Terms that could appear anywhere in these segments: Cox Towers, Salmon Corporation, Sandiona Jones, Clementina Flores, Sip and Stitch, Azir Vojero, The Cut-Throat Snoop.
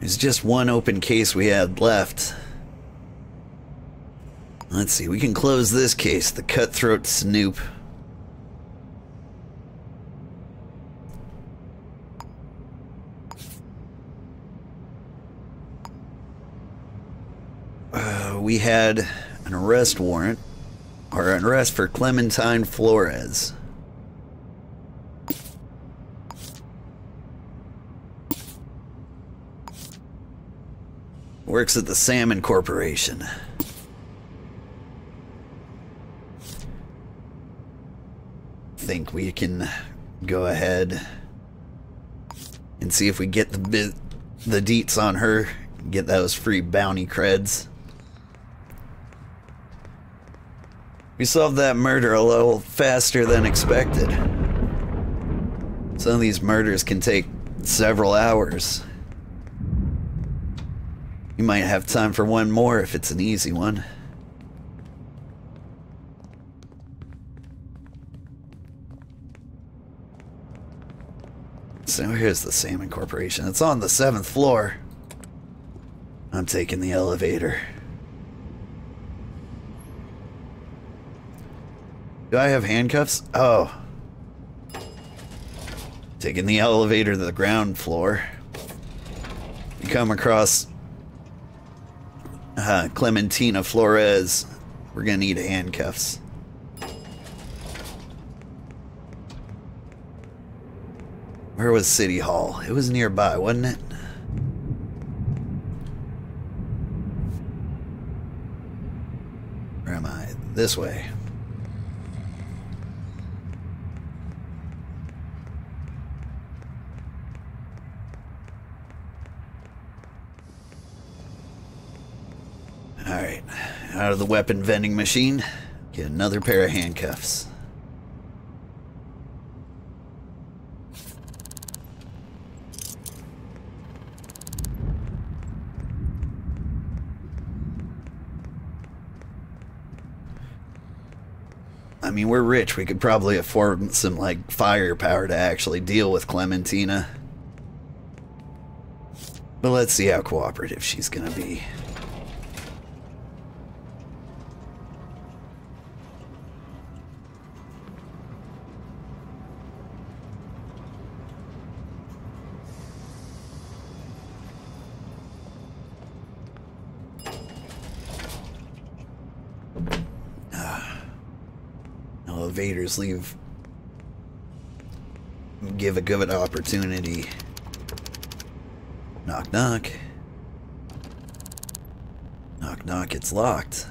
There's just one open case we had left. Let's see, we can close this case, the cutthroat snoop. We had an arrest warrant, or an arrest for Clementina Flores. Works at the Salmon Corporation. Think we can go ahead and see if we get the deets on her, get those free bounty creds. We solved that murder a little faster than expected. Some of these murders can take several hours. You might have time for one more if it's an easy one. So here's the Salmon Corporation. It's on the 7th floor. I'm taking the elevator. Do I have handcuffs? Oh. Taking the elevator to the ground floor. You come across Clementina Flores. We're gonna need handcuffs. Where was City Hall? It was nearby, wasn't it? Where am I? This way. Alright, out of the weapon vending machine, get another pair of handcuffs. I mean, we're rich, we could probably afford some, like, firepower to actually deal with Clementina. But let's see how cooperative she's gonna be. Invaders leave. Give a good opportunity. Knock, knock. Knock, knock, it's locked.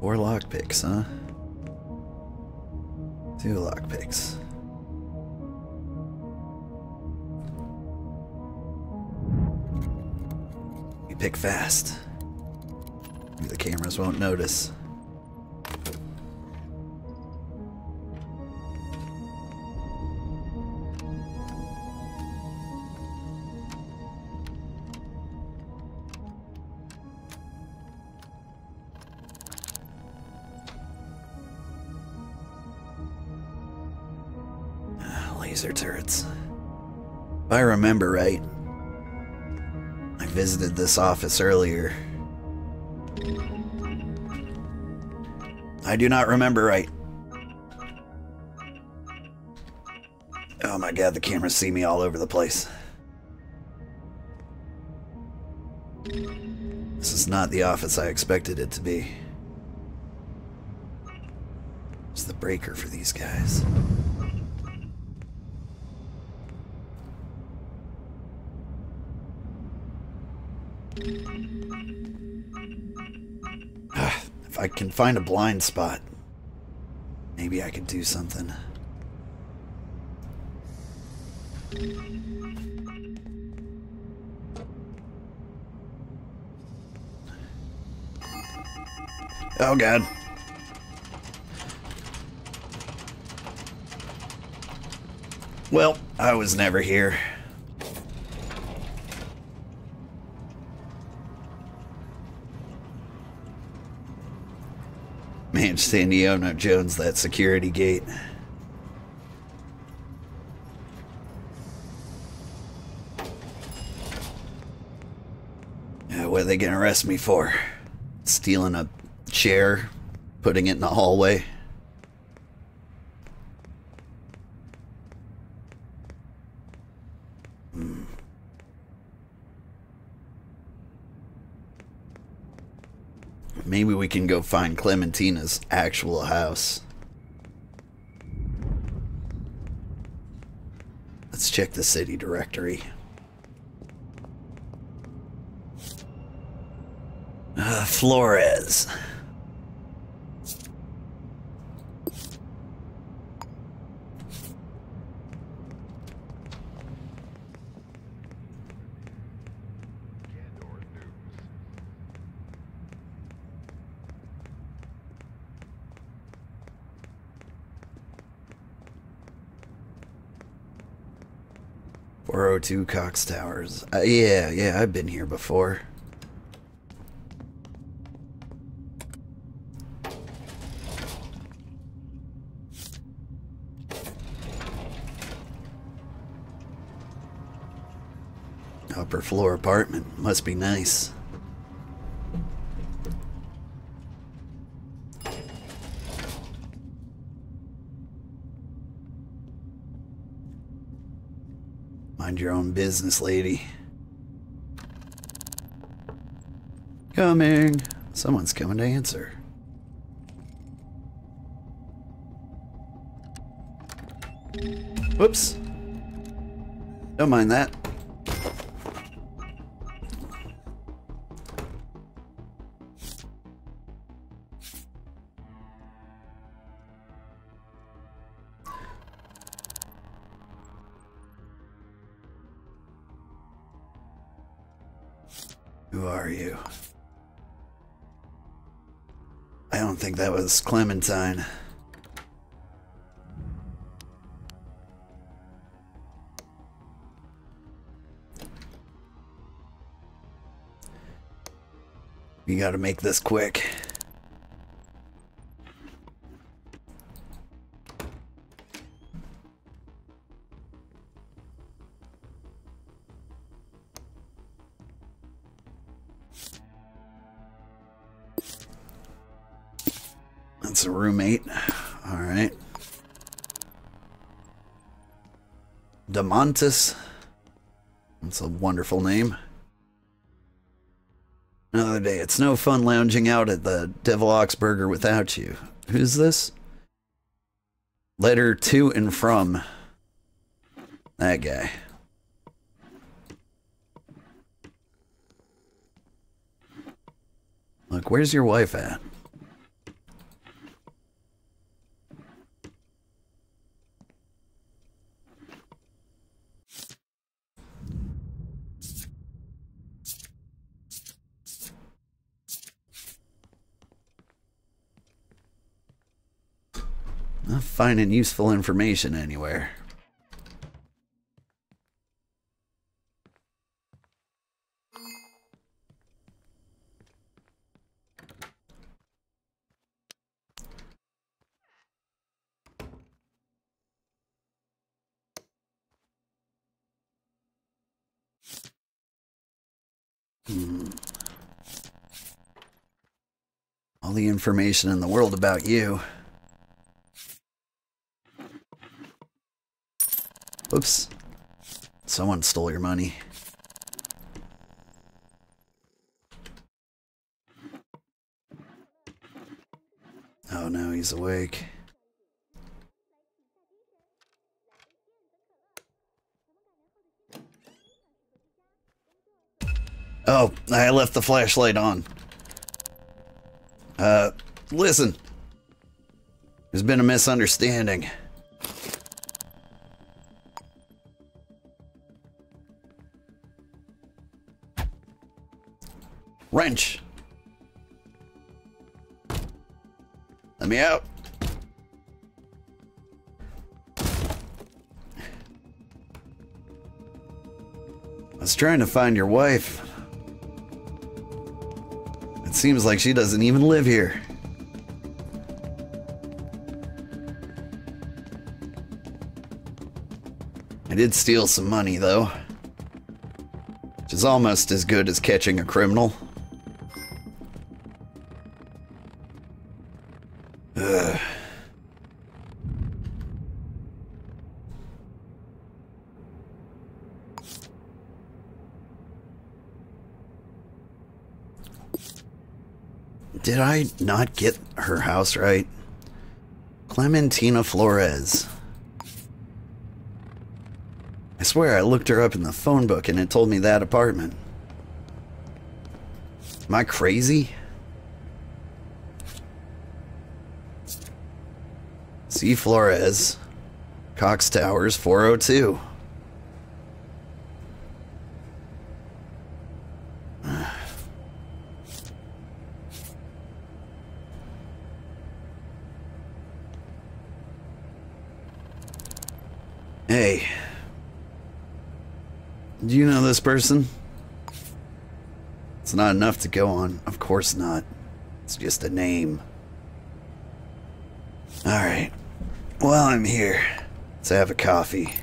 Four lockpicks, huh? Two lockpicks. You pick fast. The cameras won't notice. Laser turrets. If I remember right, I visited this office earlier. I do not remember right. Oh my god, the cameras see me all over the place. This is not the office I expected it to be. It's the breaker for these guys. I can find a blind spot. Maybe I could do something. Oh god. Well, I was never here. Sandiona Jones, that security gate. What are they gonna arrest me for? Stealing a chair, putting it in the hallway. Maybe we can go find Clementina's actual house. Let's check the city directory. Flores. To Cox Towers. Yeah, I've been here before. Upper floor apartment. Must be nice. Mind your own business, lady. Coming. Someone's coming to answer. Whoops. Don't mind that. That was Clementine. We gotta make this quick. That's a roommate. All right. DeMontis. That's a wonderful name. Another day. It's no fun lounging out at the Devil Ox Burger without you. Who's this? Letter to and from. That guy. Look, where's your wife at? Not finding useful information anywhere. All the information in the world about you. Oops. Someone stole your money. Oh no, he's awake. Oh, I left the flashlight on. Listen. There's been a misunderstanding. Wrench. Let me out. I was trying to find your wife. It seems like she doesn't even live here. I did steal some money, though, which is almost as good as catching a criminal. Did I not get her house right? Clementina Flores. I swear I looked her up in the phone book and it told me that apartment. Am I crazy? C. Flores, Cox Towers, 402. Hey, do you know this person? It's not enough to go on. Of course not. It's just a name. Alright. Well, I'm here. Let's have a coffee.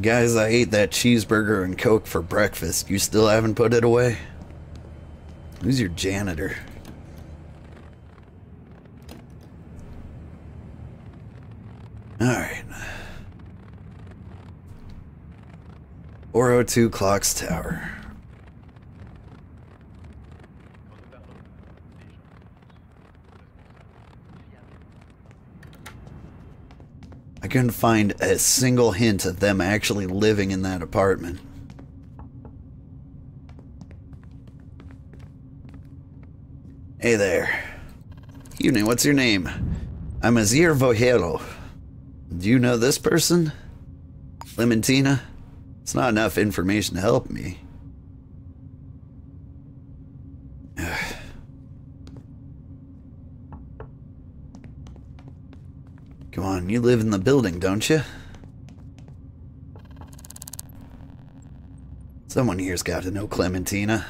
Guys, I ate that cheeseburger and Coke for breakfast. You still haven't put it away? Who's your janitor? Alright. 402 Clocks Tower. I couldn't find a single hint of them actually living in that apartment. Hey there. Evening, what's your name? I'm Azir Vojero. Do you know this person? Clementina? It's not enough information to help me. Come on, you live in the building, don't you? Someone here's got to know Clementina.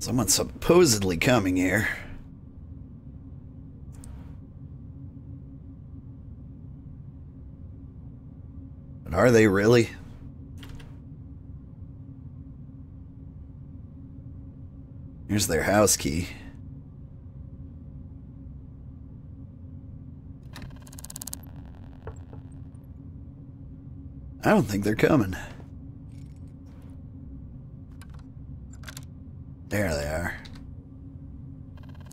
Someone's supposedly coming here. But are they really? Here's their house key. I don't think they're coming. There they are.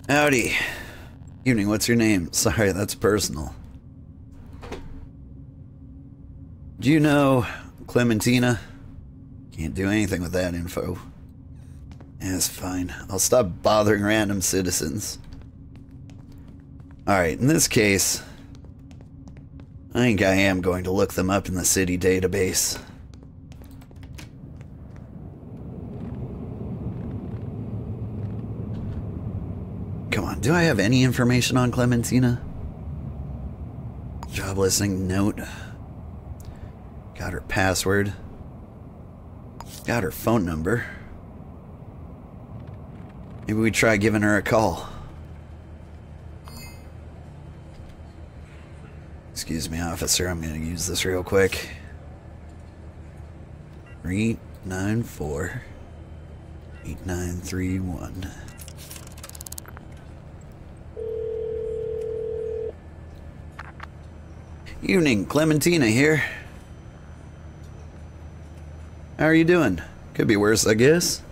Howdy. Evening, what's your name? Sorry, that's personal. Do you know Clementina? Can't do anything with that info. Yeah, that's fine. I'll stop bothering random citizens. Alright, in this case, I think I am going to look them up in the city database. Do I have any information on Clementina? Job listing note. Got her password. Got her phone number. Maybe we try giving her a call. Excuse me, officer. I'm gonna use this real quick. 394-8931. Evening, Clementina here. How are you doing? Could be worse, I guess.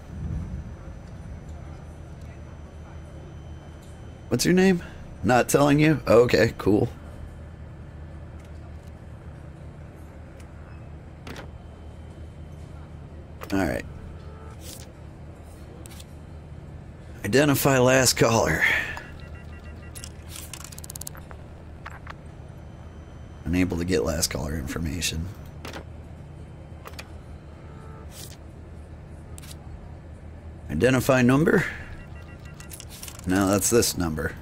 What's your name? Not telling you? Okay, cool. Alright. Identify last caller. Unable to get last caller information. Identify number? No, that's this number.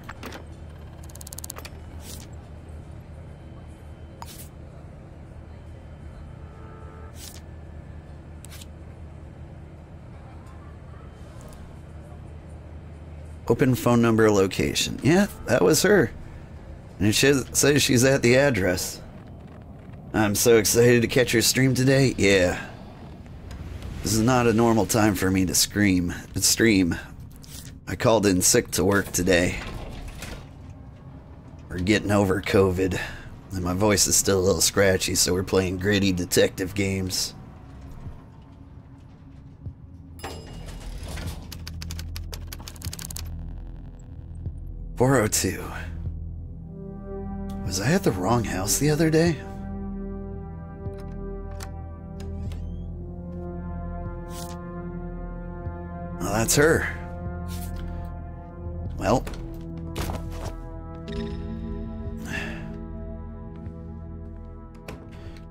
Open phone number location. Yeah, that was her. And it says she's at the address. I'm so excited to catch her stream today. Yeah. This is not a normal time for me to stream. I called in sick to work today. We're getting over COVID. And my voice is still a little scratchy, so we're playing gritty detective games. .402. Was I at the wrong house the other day? Well, that's her. Well.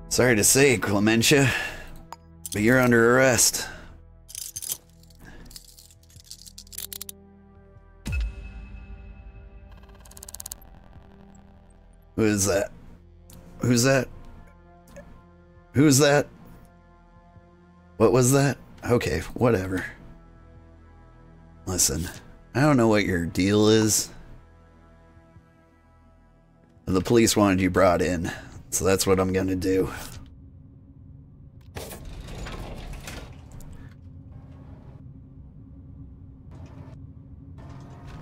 Sorry to say, Clementina, but you're under arrest. Who is that? Who's that? Who's that? What was that? Okay, whatever. Listen, I don't know what your deal is. The police wanted you brought in. So that's what I'm gonna do.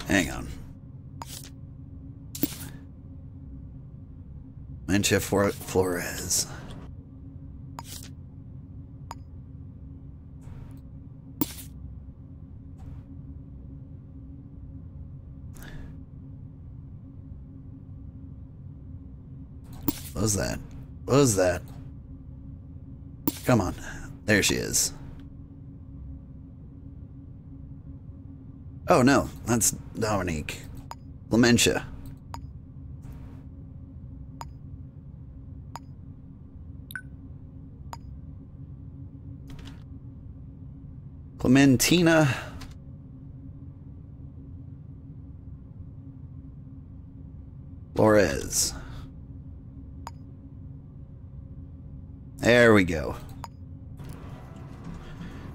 Hang on. Clementina Flores. What was that? What was that? Come on. There she is. Oh no, that's Dominique. Clementina. Clementina. Flores. There we go.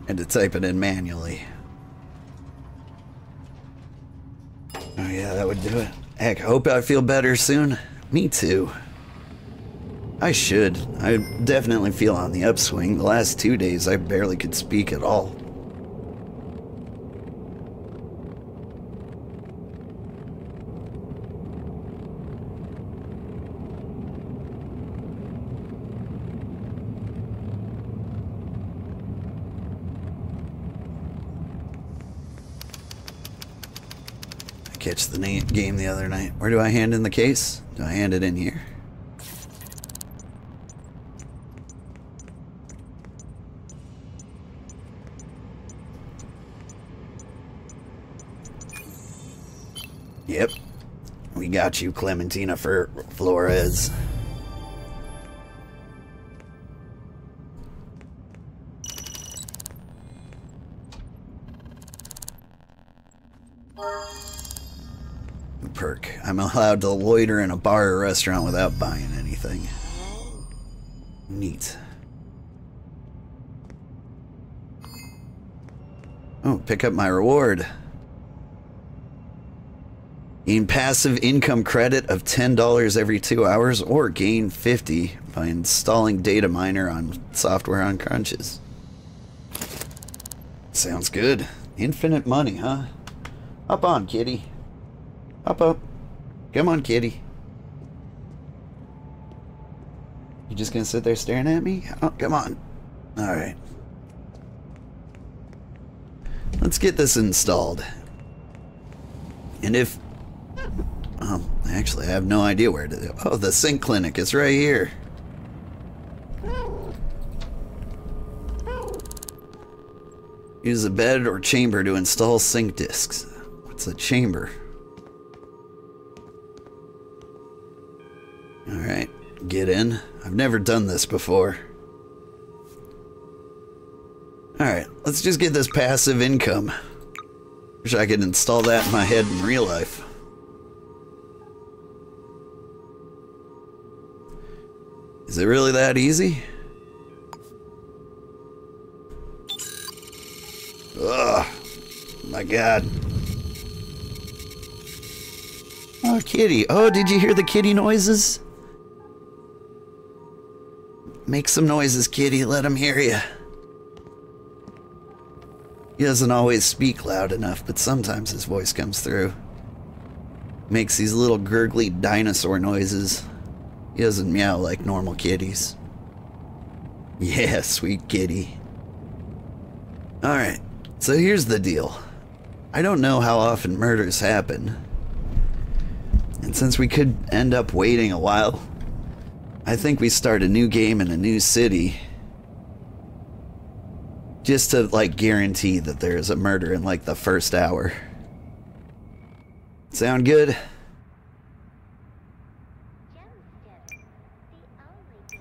Had to type it in manually. Oh yeah, that would do it. Heck, hope I feel better soon. Me too. I should. I definitely feel on the upswing. The last 2 days I barely could speak at all. Catch the game the other night. Where do I hand in the case? Do I hand it in here? Yep. We got you, Clementina Flores. I'm allowed to loiter in a bar or restaurant without buying anything. Neat. Oh, pick up my reward. Gain passive income credit of $10 every 2 hours, or gain 50 by installing data miner on software on crunches. Sounds good. Infinite money, huh? Up on, kitty. Up, up. Come on, kitty. You just gonna sit there staring at me? Oh, come on. Alright. Let's get this installed. And if... Oh, actually, I have no idea where to... Oh, the sink clinic is right here. Use a bed or chamber to install sink discs. What's a chamber? Alright, get in. I've never done this before. Alright, let's just get this passive income. Wish I could install that in my head in real life. Is it really that easy? Ugh. My God. Oh, kitty. Oh, did you hear the kitty noises? Make some noises, kitty. Let him hear you. He doesn't always speak loud enough, but sometimes his voice comes through. Makes these little gurgly dinosaur noises. He doesn't meow like normal kitties. Yeah, sweet kitty. Alright, so here's the deal. I don't know how often murders happen. And since we could end up waiting a while, I think we start a new game in a new city. Just to, like, guarantee that there is a murder in, like, the first hour. Sound good?